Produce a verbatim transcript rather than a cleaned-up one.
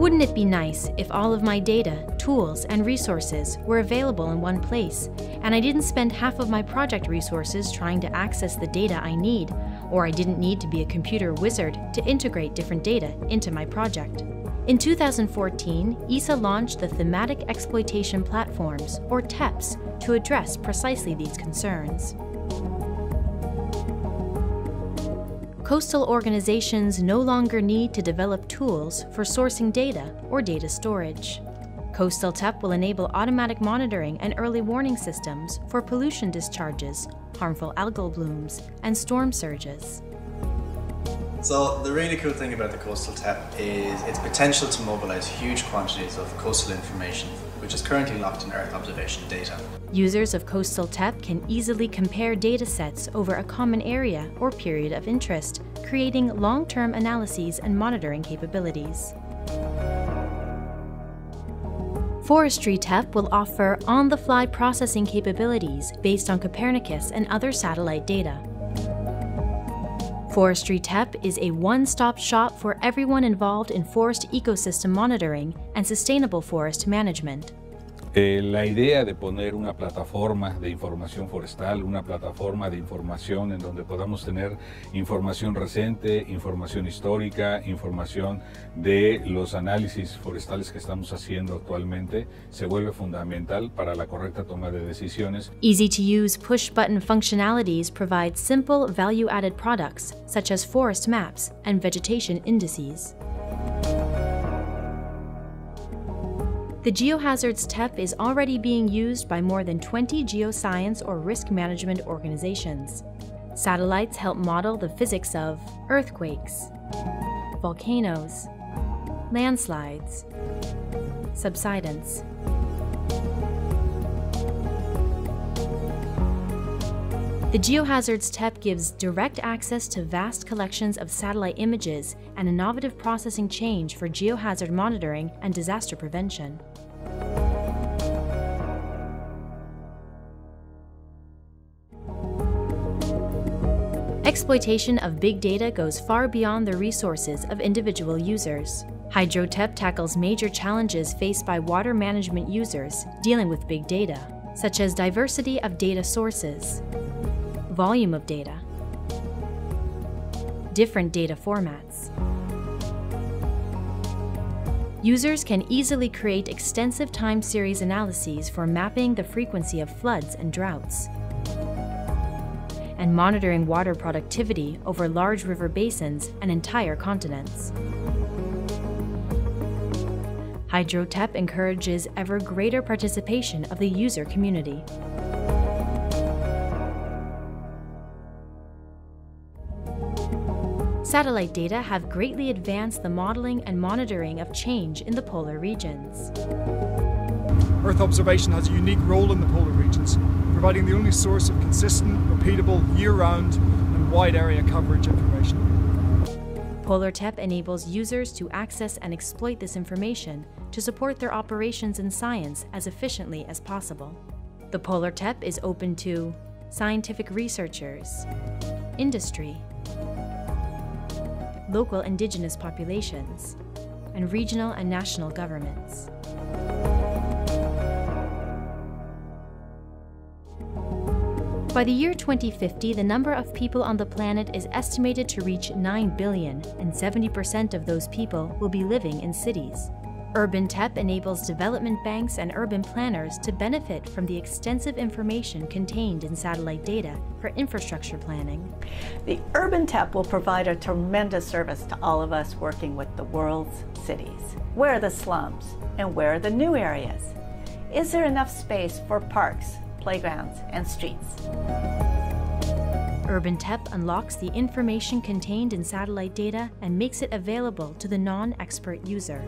Wouldn't it be nice if all of my data, tools, and resources were available in one place, and I didn't spend half of my project resources trying to access the data I need, or I didn't need to be a computer wizard to integrate different data into my project? In two thousand fourteen, E S A launched the Thematic Exploitation Platforms, or T E Ps, to address precisely these concerns. Coastal organizations no longer need to develop tools for sourcing data or data storage. Coastal T E P will enable automatic monitoring and early warning systems for pollution discharges, harmful algal blooms, and storm surges. So the really cool thing about the Coastal T E P is its potential to mobilize huge quantities of coastal information, which is currently locked in Earth observation data. Users of Coastal T E P can easily compare data sets over a common area or period of interest, creating long-term analyses and monitoring capabilities. Forestry T E P will offer on-the-fly processing capabilities based on Copernicus and other satellite data. Forestry T E P is a one-stop shop for everyone involved in forest ecosystem monitoring and sustainable forest management. Eh, la idea de poner una plataforma de información forestal, una plataforma de información en donde podamos tener información reciente, información histórica, información de los análisis forestales que estamos haciendo actualmente, se vuelve fundamental para la correcta toma de decisiones. Easy-to-use push-button functionalities provide simple, value-added products, such as forest maps and vegetation indices. The Geohazards T E P is already being used by more than twenty geoscience or risk management organizations. Satellites help model the physics of earthquakes, volcanoes, landslides, subsidence. The Geohazards T E P gives direct access to vast collections of satellite images and innovative processing change for geohazard monitoring and disaster prevention. Exploitation of big data goes far beyond the resources of individual users. HydroTEP tackles major challenges faced by water management users dealing with big data, such as diversity of data sources, volume of data, different data formats. Users can easily create extensive time series analyses for mapping the frequency of floods and droughts, and monitoring water productivity over large river basins and entire continents. HydroTEP encourages ever greater participation of the user community. Satellite data have greatly advanced the modeling and monitoring of change in the polar regions. Earth observation has a unique role in the polar regions, providing the only source of consistent, repeatable, year-round and wide-area coverage information. PolarTEP enables users to access and exploit this information to support their operations in science as efficiently as possible. The PolarTEP is open to scientific researchers, industry, local indigenous populations, and regional and national governments. By the year twenty fifty, the number of people on the planet is estimated to reach nine billion, and seventy percent of those people will be living in cities. UrbanTEP enables development banks and urban planners to benefit from the extensive information contained in satellite data for infrastructure planning. The UrbanTEP will provide a tremendous service to all of us working with the world's cities. Where are the slums and where are the new areas? Is there enough space for parks, playgrounds, and streets? UrbanTEP unlocks the information contained in satellite data and makes it available to the non-expert user.